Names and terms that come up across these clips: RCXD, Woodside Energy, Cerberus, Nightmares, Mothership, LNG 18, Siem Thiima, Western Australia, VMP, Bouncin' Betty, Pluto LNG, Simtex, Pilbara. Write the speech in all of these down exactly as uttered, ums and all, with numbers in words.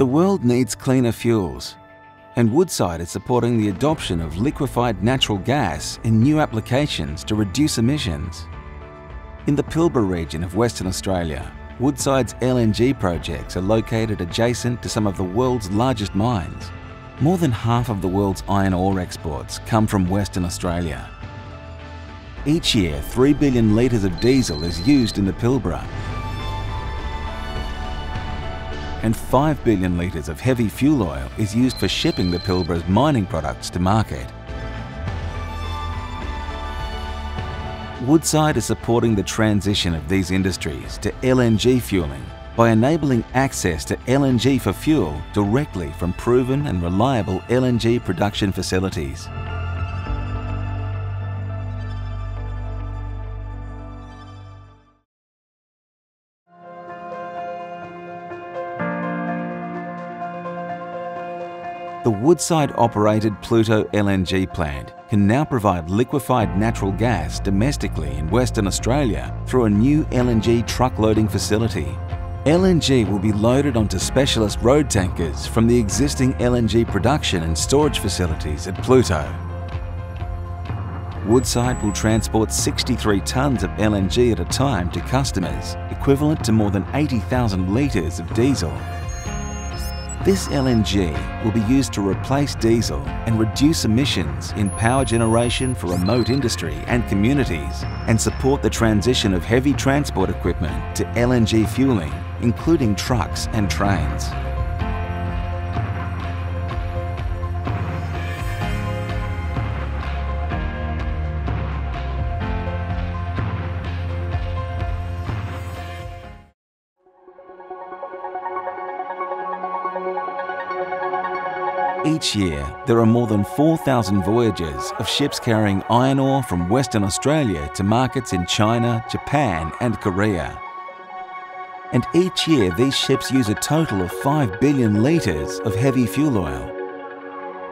The world needs cleaner fuels, and Woodside is supporting the adoption of liquefied natural gas in new applications to reduce emissions. In the Pilbara region of Western Australia, Woodside's L N G projects are located adjacent to some of the world's largest mines. More than half of the world's iron ore exports come from Western Australia. Each year, three billion litres of diesel is used in the Pilbara, and five billion litres of heavy fuel oil is used for shipping the Pilbara's mining products to market. Woodside is supporting the transition of these industries to L N G fueling by enabling access to L N G for fuel directly from proven and reliable L N G production facilities. The Woodside-operated Pluto L N G plant can now provide liquefied natural gas domestically in Western Australia through a new L N G truck loading facility. L N G will be loaded onto specialist road tankers from the existing L N G production and storage facilities at Pluto. Woodside will transport sixty-three tonnes of L N G at a time to customers, equivalent to more than eighty thousand litres of diesel. This L N G will be used to replace diesel and reduce emissions in power generation for remote industry and communities, and support the transition of heavy transport equipment to L N G fueling, including trucks and trains. Each year, there are more than four thousand voyages of ships carrying iron ore from Western Australia to markets in China, Japan and Korea. And each year, these ships use a total of five billion litres of heavy fuel oil.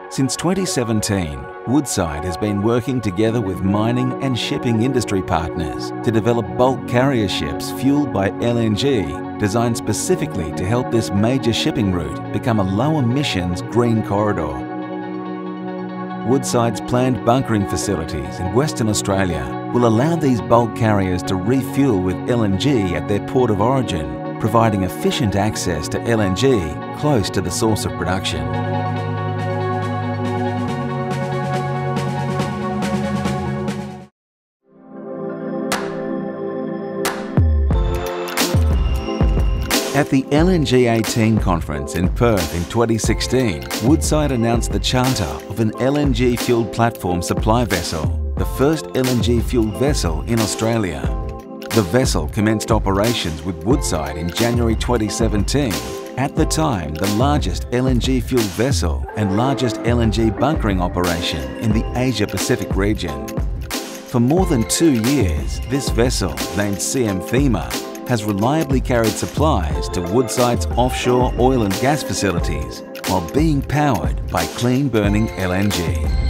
Since twenty seventeen, Woodside has been working together with mining and shipping industry partners to develop bulk carrier ships fueled by L N G, designed specifically to help this major shipping route become a low-emissions green corridor. Woodside's planned bunkering facilities in Western Australia will allow these bulk carriers to refuel with L N G at their port of origin, providing efficient access to L N G close to the source of production. At the L N G eighteen conference in Perth in twenty sixteen, Woodside announced the charter of an L N G-fuelled platform supply vessel, the first L N G-fuelled vessel in Australia. The vessel commenced operations with Woodside in January twenty seventeen, at the time the largest L N G-fuelled vessel and largest L N G bunkering operation in the Asia-Pacific region. For more than two years, this vessel, named Siem Thiima, has reliably carried supplies to Woodside's offshore oil and gas facilities while being powered by clean-burning L N G.